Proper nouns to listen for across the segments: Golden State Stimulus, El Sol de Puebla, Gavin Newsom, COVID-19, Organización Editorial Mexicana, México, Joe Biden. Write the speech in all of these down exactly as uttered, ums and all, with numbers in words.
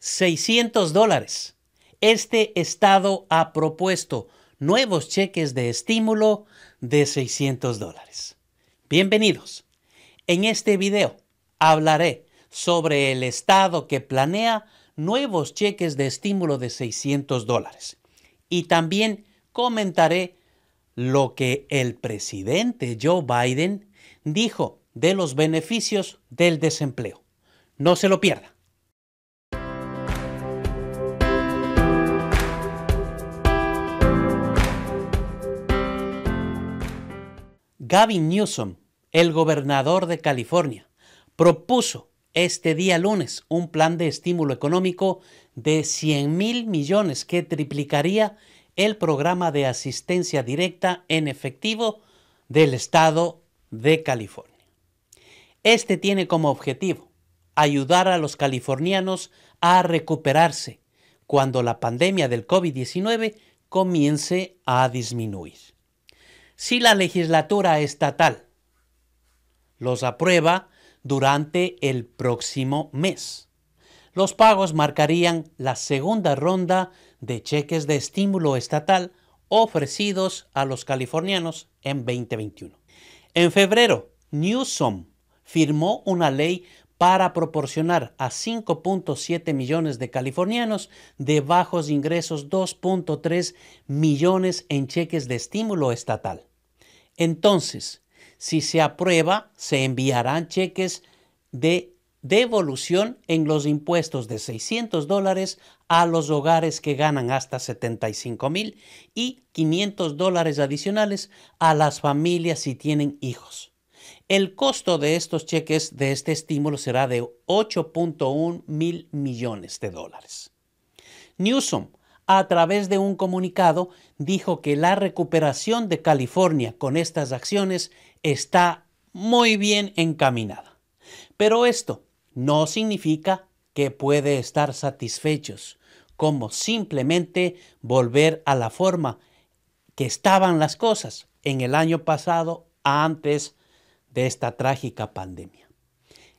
seiscientos dólares. Este estado ha propuesto nuevos cheques de estímulo de seiscientos dólares. Bienvenidos. En este video hablaré sobre el estado que planea nuevos cheques de estímulo de seiscientos dólares. Y también comentaré lo que el presidente Joe Biden dijo de los beneficios del desempleo. No se lo pierda. Gavin Newsom, el gobernador de California, propuso este día lunes un plan de estímulo económico de cien mil millones que triplicaría el programa de asistencia directa en efectivo del estado de California. Este tiene como objetivo ayudar a los californianos a recuperarse cuando la pandemia del COVID diecinueve comience a disminuir. Si la legislatura estatal los aprueba durante el próximo mes, los pagos marcarían la segunda ronda de cheques de estímulo estatal ofrecidos a los californianos en veinte veintiuno. En febrero, Newsom firmó una ley para proporcionar a cinco punto siete millones de californianos de bajos ingresos dos punto tres millones en cheques de estímulo estatal. Entonces, si se aprueba, se enviarán cheques de devolución en los impuestos de seiscientos dólares a los hogares que ganan hasta setenta y cinco mil y quinientos dólares adicionales a las familias si tienen hijos. El costo de estos cheques de este estímulo será de ocho punto uno mil millones de dólares. Newsom, a través de un comunicado, dijo que la recuperación de California con estas acciones está muy bien encaminada. Pero esto no significa que puede estar satisfechos, como simplemente volver a la forma que estaban las cosas en el año pasado antes de esta trágica pandemia.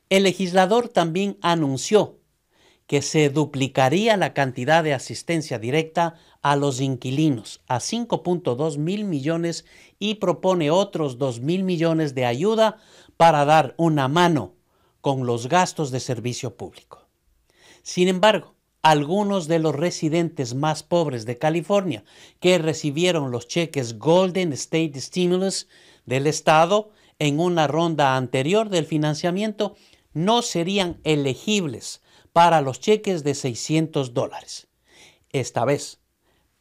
El legislador también anunció que se duplicaría la cantidad de asistencia directa a los inquilinos a cinco punto dos mil millones y propone otros dos mil millones de ayuda para dar una mano con los gastos de servicio público. Sin embargo, algunos de los residentes más pobres de California que recibieron los cheques Golden State Stimulus del estado en una ronda anterior del financiamiento no serían elegibles para los cheques de seiscientos dólares esta vez,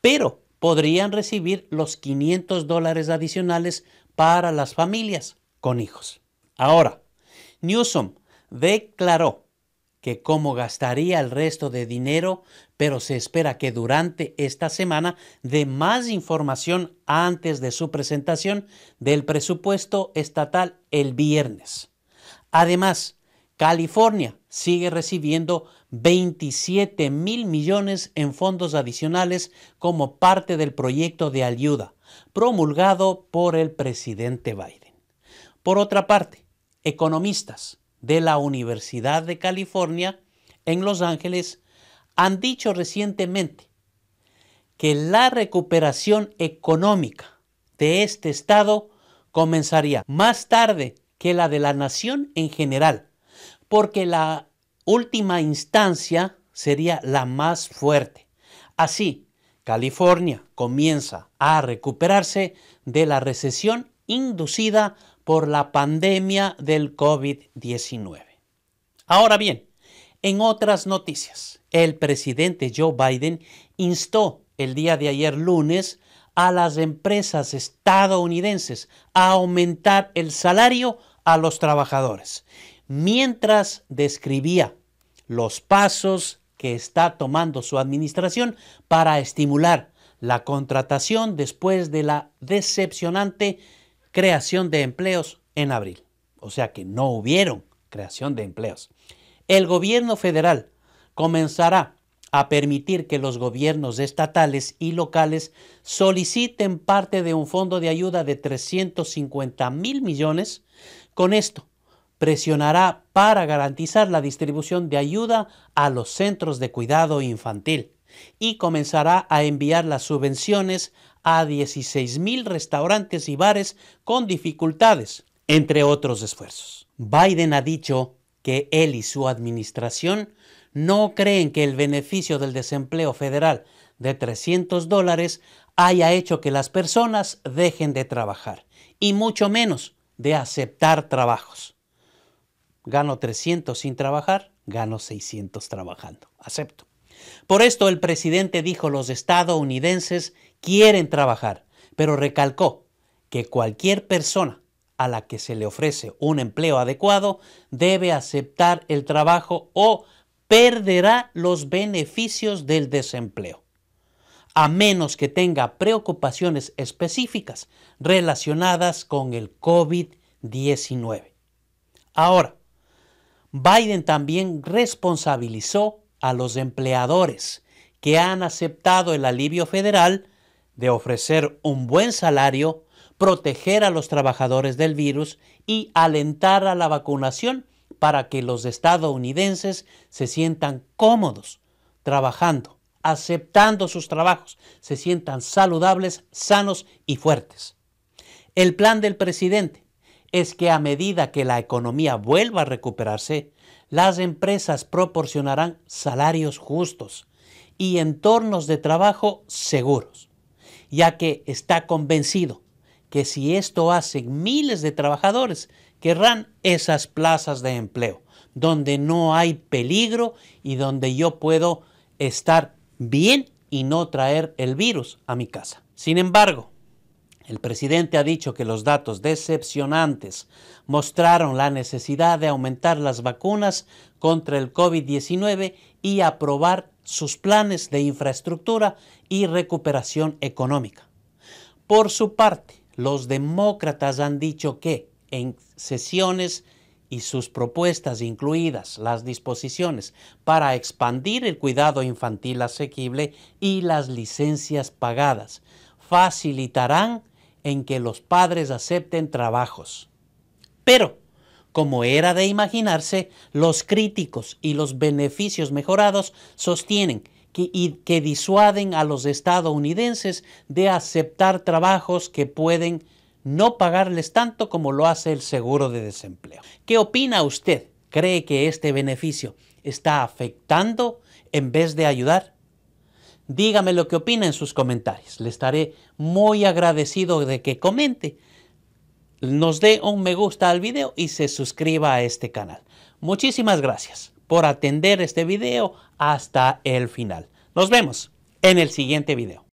pero podrían recibir los quinientos dólares adicionales para las familias con hijos. Ahora, Newsom declaró que cómo gastaría el resto de dinero, pero se espera que durante esta semana dé más información antes de su presentación del presupuesto estatal el viernes. Además, California sigue recibiendo veintisiete mil millones en fondos adicionales como parte del proyecto de ayuda promulgado por el presidente Biden. Por otra parte, economistas de la Universidad de California en Los Ángeles han dicho recientemente que la recuperación económica de este estado comenzaría más tarde que la de la nación en general, porque la última instancia sería la más fuerte. Así, California comienza a recuperarse de la recesión inducida por la pandemia del COVID diecinueve. Ahora bien, en otras noticias, el presidente Joe Biden instó el día de ayer lunes a las empresas estadounidenses a aumentar el salario a los trabajadores, mientras describía los pasos que está tomando su administración para estimular la contratación después de la decepcionante creación de empleos en abril. O sea que no hubieron creación de empleos. El gobierno federal comenzará a permitir que los gobiernos estatales y locales soliciten parte de un fondo de ayuda de trescientos cincuenta mil millones. Con esto presionará para garantizar la distribución de ayuda a los centros de cuidado infantil y comenzará a enviar las subvenciones a dieciséis mil restaurantes y bares con dificultades, entre otros esfuerzos. Biden ha dicho que él y su administración no creen que el beneficio del desempleo federal de trescientos dólares haya hecho que las personas dejen de trabajar y mucho menos de aceptar trabajos. Gano trescientos sin trabajar, gano seiscientos trabajando. Acepto. Por esto el presidente dijo los estadounidenses quieren trabajar, pero recalcó que cualquier persona a la que se le ofrece un empleo adecuado debe aceptar el trabajo o perderá los beneficios del desempleo, a menos que tenga preocupaciones específicas relacionadas con el COVID diecinueve. Ahora, Biden también responsabilizó a los empleadores que han aceptado el alivio federal de ofrecer un buen salario, proteger a los trabajadores del virus y alentar a la vacunación para que los estadounidenses se sientan cómodos trabajando, aceptando sus trabajos, se sientan saludables, sanos y fuertes. El plan del presidente es que a medida que la economía vuelva a recuperarse, las empresas proporcionarán salarios justos y entornos de trabajo seguros, ya que está convencido que si esto hace, miles de trabajadores querrán esas plazas de empleo, donde no hay peligro y donde yo puedo estar bien y no traer el virus a mi casa. Sin embargo, el presidente ha dicho que los datos decepcionantes mostraron la necesidad de aumentar las vacunas contra el COVID diecinueve y aprobar sus planes de infraestructura y recuperación económica. Por su parte, los demócratas han dicho que en sesiones y sus propuestas, incluidas las disposiciones para expandir el cuidado infantil asequible y las licencias pagadas, facilitarán en que los padres acepten trabajos. Pero, como era de imaginarse, los críticos y los beneficios mejorados sostienen que, y que disuaden a los estadounidenses de aceptar trabajos que pueden no pagarles tanto como lo hace el seguro de desempleo. ¿Qué opina usted? ¿Cree que este beneficio está afectando en vez de ayudar? Dígame lo que opina en sus comentarios. Le estaré muy agradecido de que comente, nos dé un me gusta al video y se suscriba a este canal. Muchísimas gracias por atender este video hasta el final. Nos vemos en el siguiente video.